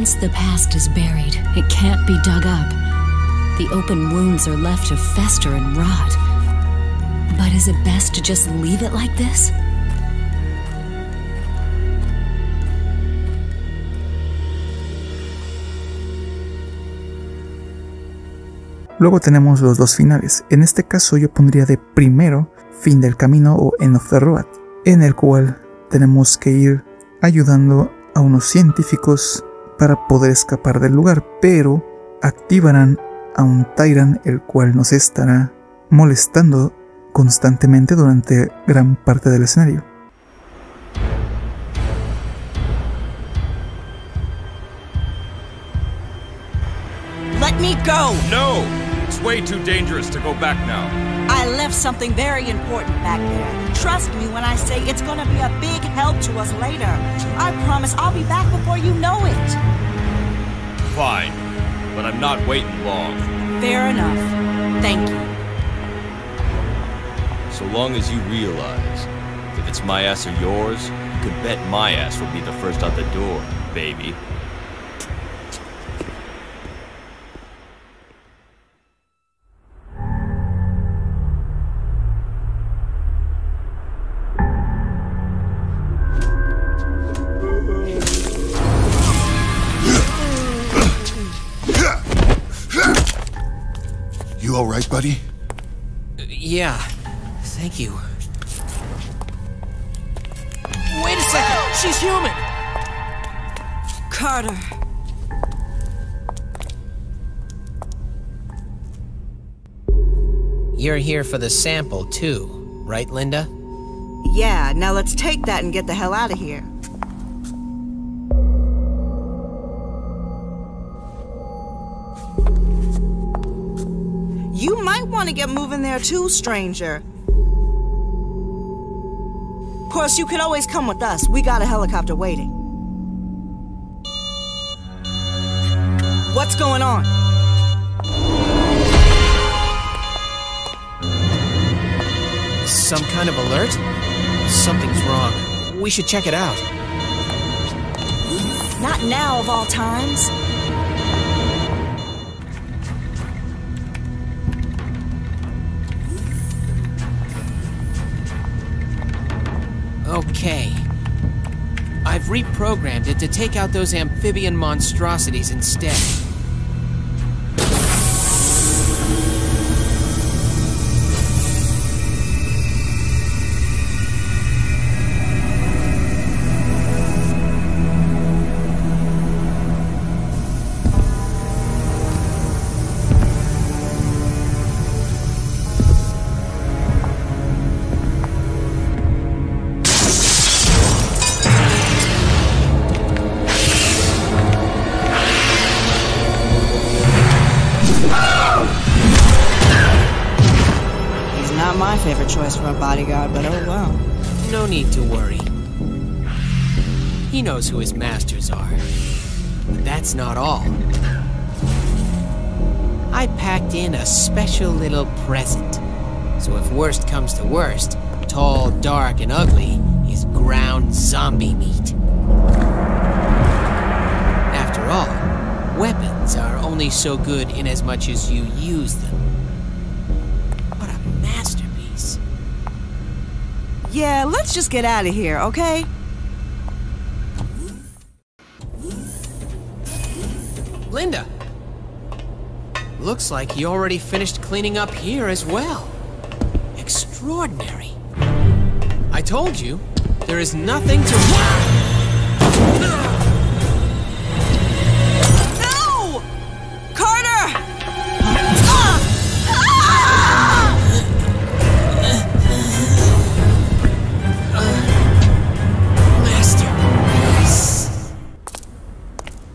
Once the past is buried, it can't be dug up. The open wounds are left to fester and rot. But is it best to just leave it like this? Luego tenemos los dos finales. En este caso yo pondría de primero Fin del Camino o End of the Road, en el cual tenemos que ir ayudando a unos científicos para poder escapar del lugar, pero activarán a un Tyrant, el cual nos estará molestando constantemente durante gran parte del escenario. Let me go. No. It's way too dangerous to go back now. I left something very important back there. Trust me when I say it's gonna be a big help to us later. I promise I'll be back before you know it. Fine, but I'm not waiting long. Fair enough. Thank you. So long as you realize, if it's my ass or yours, you can bet my ass will be the first out the door, baby. Right, buddy? Yeah, thank you. Wait a second! She's human! Carter. You're here for the sample, too, right, Linda? Yeah, now let's take that and get the hell out of here. You might want to get moving there too, stranger. Of course, you can always come with us. We got a helicopter waiting. What's going on? Some kind of alert? Something's wrong. We should check it out. Not now, of all times. Okay. I've reprogrammed it to take out those amphibian monstrosities instead. Bodyguard, but oh well. No need to worry. He knows who his masters are. But that's not all. I packed in a special little present. So if worst comes to worst, tall, dark, and ugly is ground zombie meat. After all, weapons are only so good in as much as you use them. Yeah, let's just get out of here, okay? Linda! Looks like you already finished cleaning up here as well. Extraordinary. I told you, there is nothing to... No! Carter! Ah! Ah!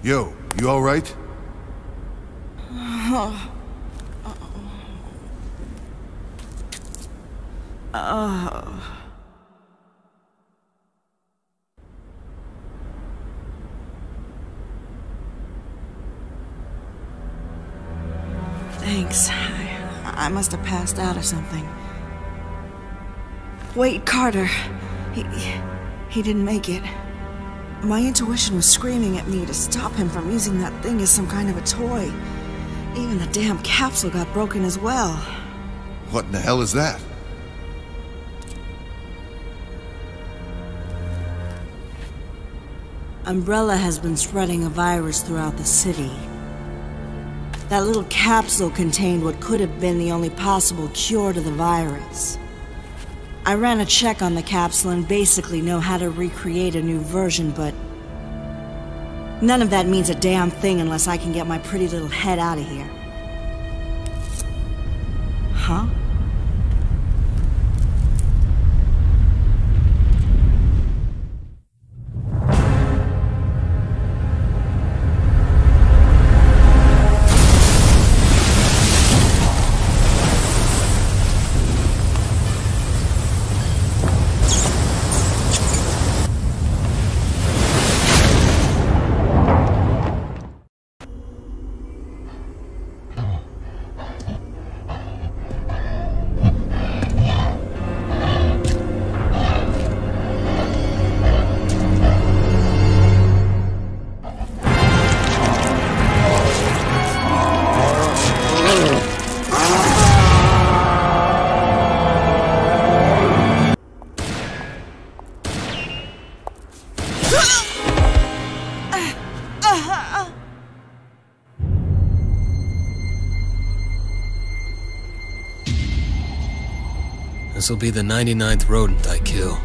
Yo, you all right? Uh, uh, uh. Thanks. I, I must have passed out or something. Wait, Carter. He, he didn't make it. My intuition was screaming at me to stop him from using that thing as some kind of a toy. Even the damn capsule got broken as well. What in the hell is that? Umbrella has been spreading a virus throughout the city. That little capsule contained what could have been the only possible cure to the virus. I ran a check on the capsule and basically know how to recreate a new version, but none of that means a damn thing unless I can get my pretty little head out of here. Huh? This will be the ninety-ninth rodent I kill.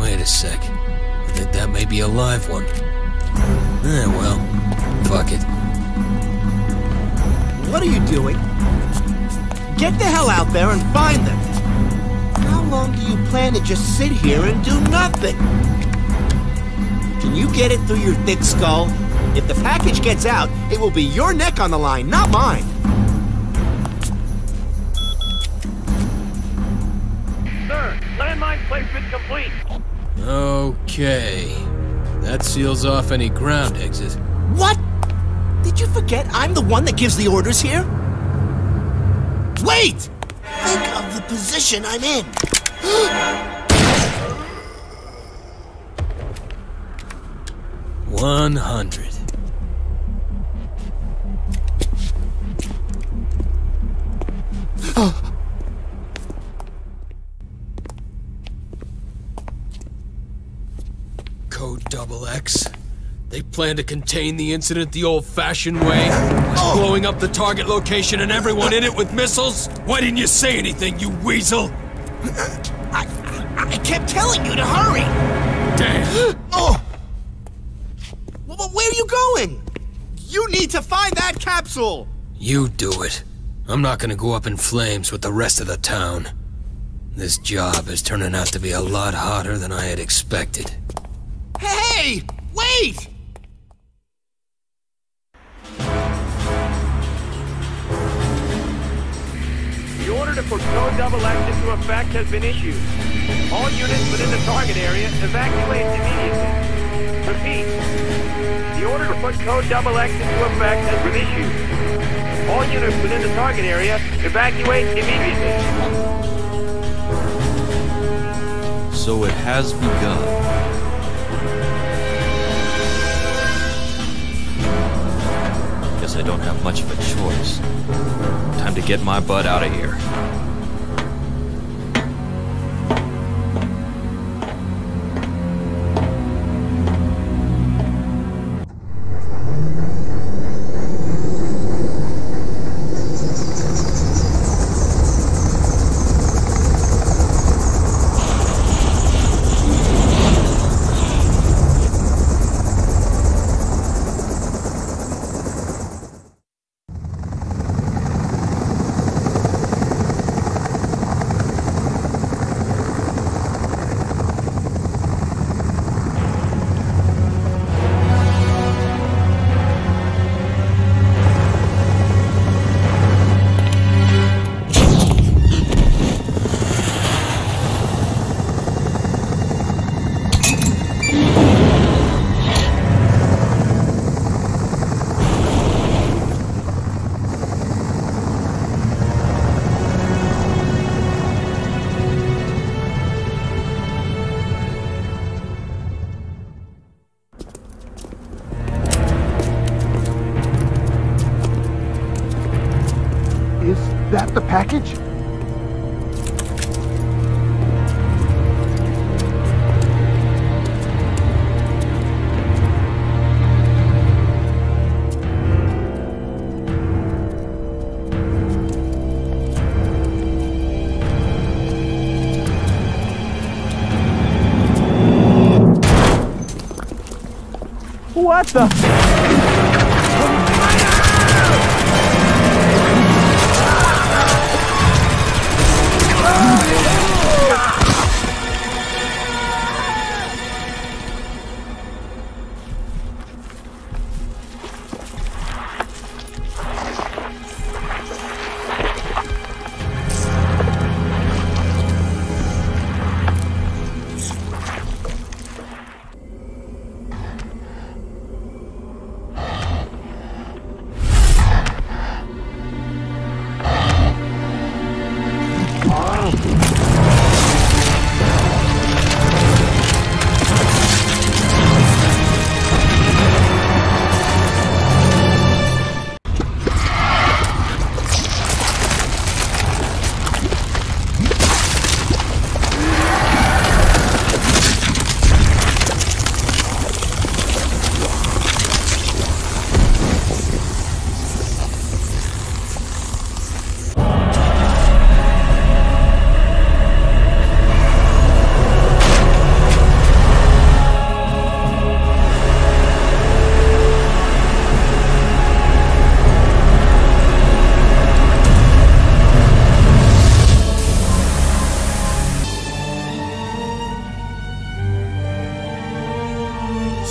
Wait a sec. I think that may be a live one. Eh, well, fuck it. What are you doing? Get the hell out there and find them! How long do you plan to just sit here and do nothing? Can you get it through your thick skull? If the package gets out, it will be your neck on the line, not mine! Placement complete. Okay. That seals off any ground exit. What? Did you forget I'm the one that gives the orders here? Wait! Think of the position I'm in. one hundred. They plan to contain the incident the old-fashioned way, oh. Blowing up the target location and everyone in it with missiles? Why didn't you say anything, you weasel? I, I, I kept telling you to hurry! Damn! Oh! Well, where are you going? You need to find that capsule! You do it. I'm not gonna go up in flames with the rest of the town. This job is turning out to be a lot hotter than I had expected. Hey! Wait! The order to put Code Double X into effect has been issued. All units within the target area evacuate immediately. Repeat. The order to put Code Double X into effect has been issued. All units within the target area evacuate immediately. So it has begun. I don't have much of a choice. Time to get my butt out of here. the package? What the...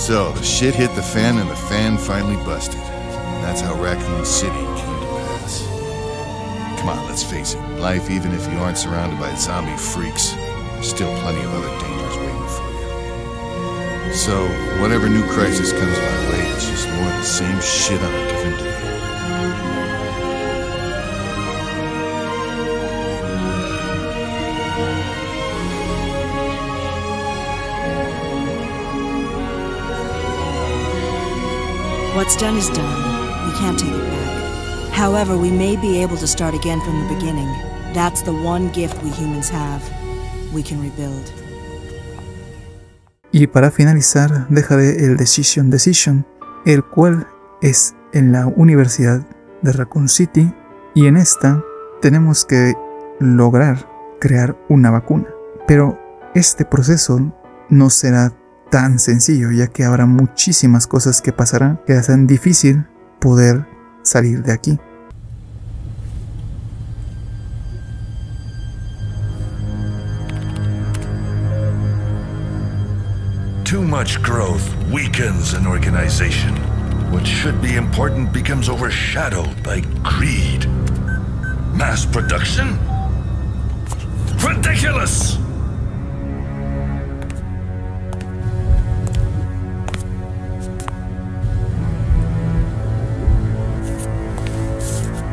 So, the shit hit the fan and the fan finally busted. That's how Raccoon City came to pass. Come on, let's face it. Life, even if you aren't surrounded by zombie freaks, there's still plenty of other dangers waiting for you. So, whatever new crisis comes my way, it's just more of the same shit on a different day. What's done is done. We can't take it back. However, we may be able to start again from the beginning. That's the one gift we humans have. We can rebuild. Y para finalizar, dejaré el Decision Decision, el cual es en la Universidad de Raccoon City, y en esta tenemos que lograr crear una vacuna. Pero este proceso no será tan sencillo, ya que habrá muchísimas cosas que pasarán que hacen difícil poder salir de aquí. Too much growth weakens an organization. What should be important becomes overshadowed by greed. Mass production? Ridiculous!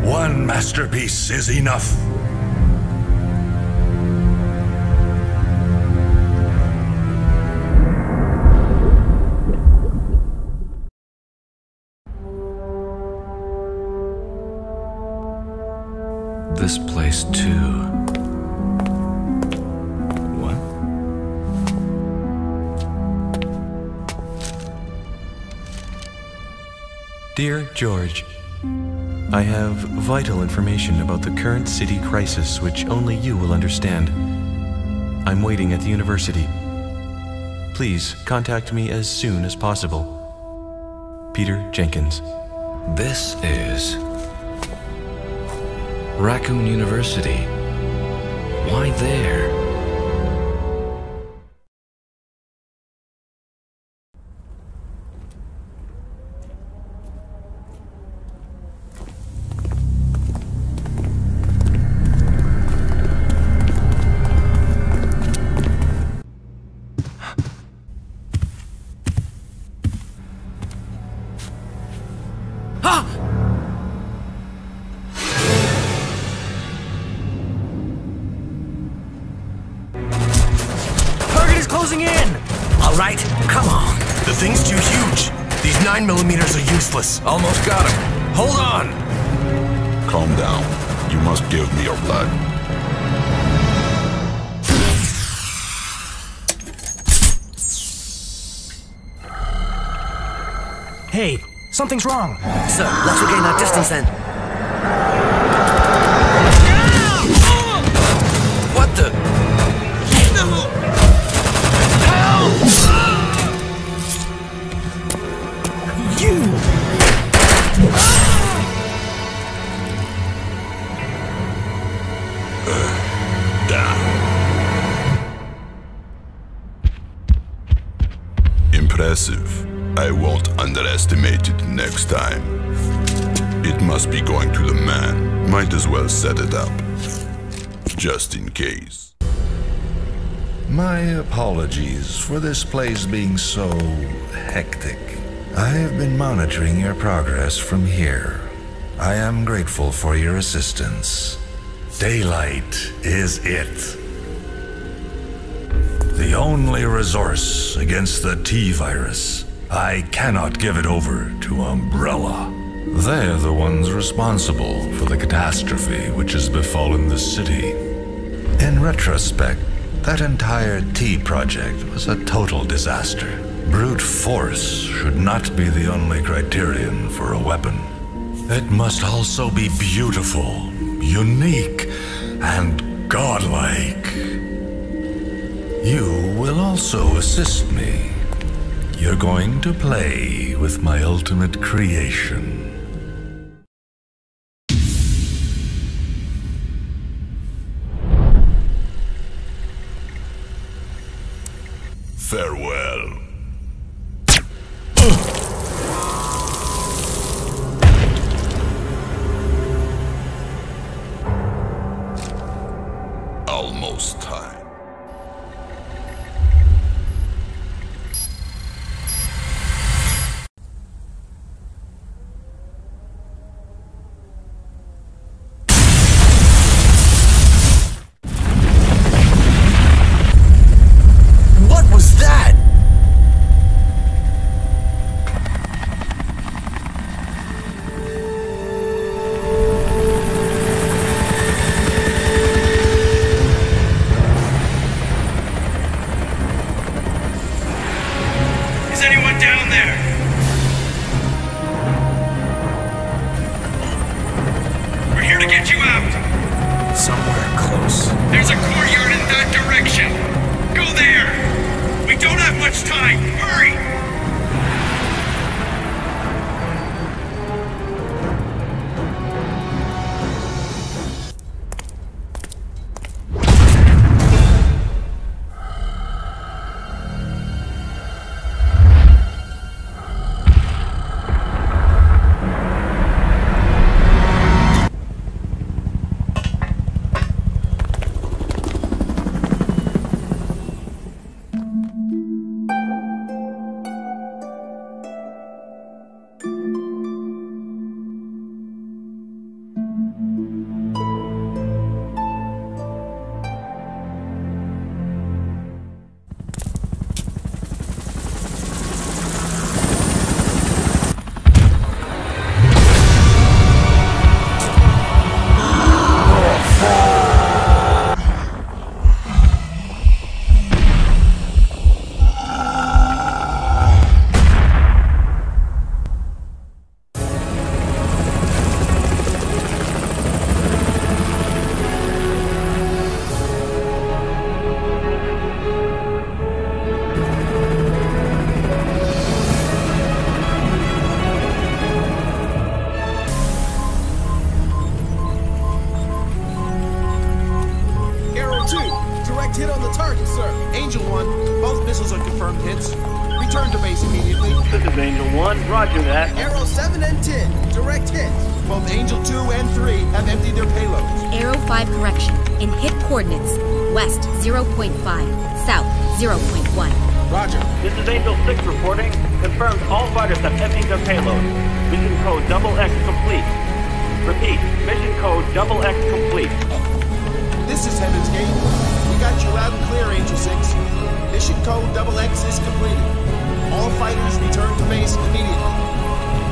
One masterpiece is enough. This place too. What? Dear George, I have vital information about the current city crisis which only you will understand. I'm waiting at the university. Please contact me as soon as possible. Peter Jenkins. This is Raccoon University. Why there? must give me your blood. Hey, something's wrong. So, let's regain our distance then. What the? No! Help! You! I won't underestimate it next time. It must be going to the man. Might as well set it up. Just in case. My apologies for this place being so hectic. I have been monitoring your progress from here. I am grateful for your assistance. Daylight is it. The only resource against the T virus. I cannot give it over to Umbrella. They're the ones responsible for the catastrophe which has befallen the city. In retrospect, that entire T project was a total disaster. Brute force should not be the only criterion for a weapon. It must also be beautiful, unique, and godlike. You will also assist me. You're going to play with my ultimate creation. Farewell. Almost time.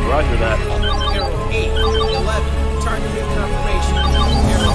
Roger that. Arrow eight, eleven, targeting confirmation. Arrow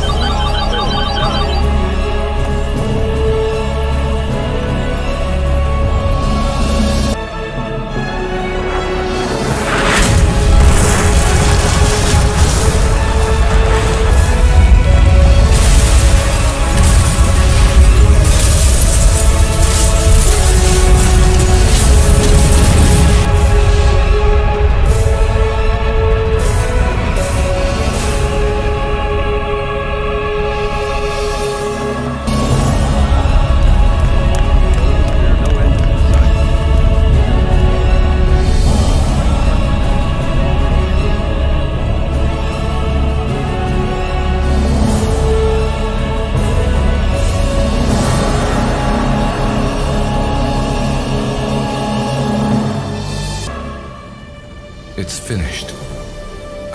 it's finished,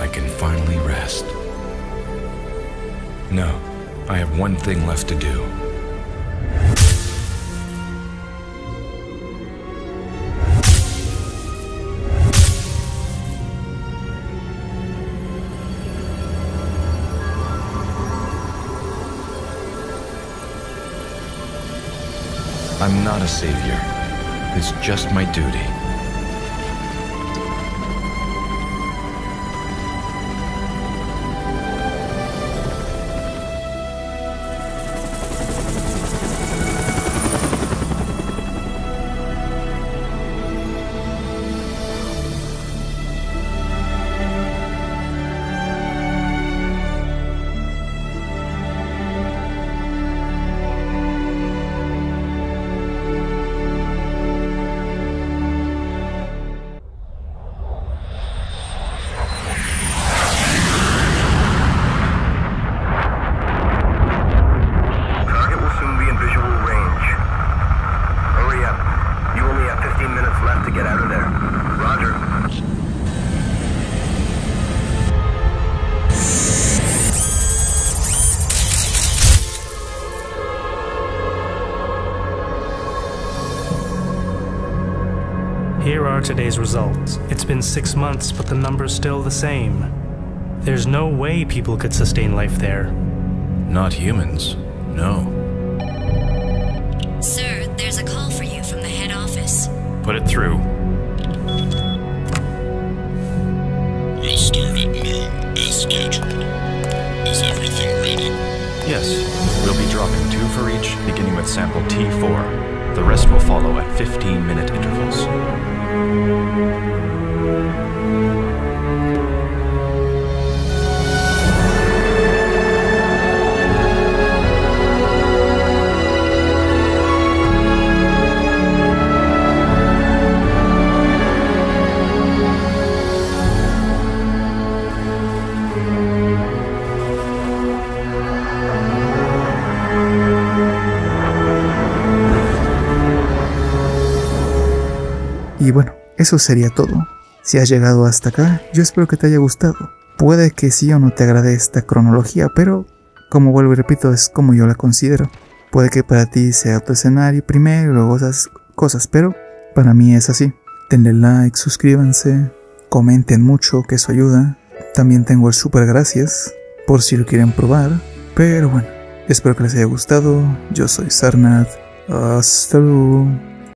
I can finally rest. No, I have one thing left to do. I'm not a savior. It's just my duty. Today's results. It's been six months, but the number's still the same. There's no way people could sustain life there. Not humans, no. Sir, there's a call for you from the head office. Put it through. We'll start at noon as scheduled. Is everything ready? Yes. We'll be dropping two for each, beginning with sample T four. The rest will follow at fifteen minute intervals. Y bueno, eso sería todo. Si has llegado hasta acá, yo espero que te haya gustado. Puede que sí o no te agrade esta cronología, pero como vuelvo y repito, es como yo la considero. Puede que para ti sea otro escenario primero y luego esas cosas, pero para mí es así. Denle like, suscríbanse, comenten mucho, que eso ayuda. También tengo el super gracias, por si lo quieren probar. Pero bueno, espero que les haya gustado. Yo soy Zarnath. Hasta luego.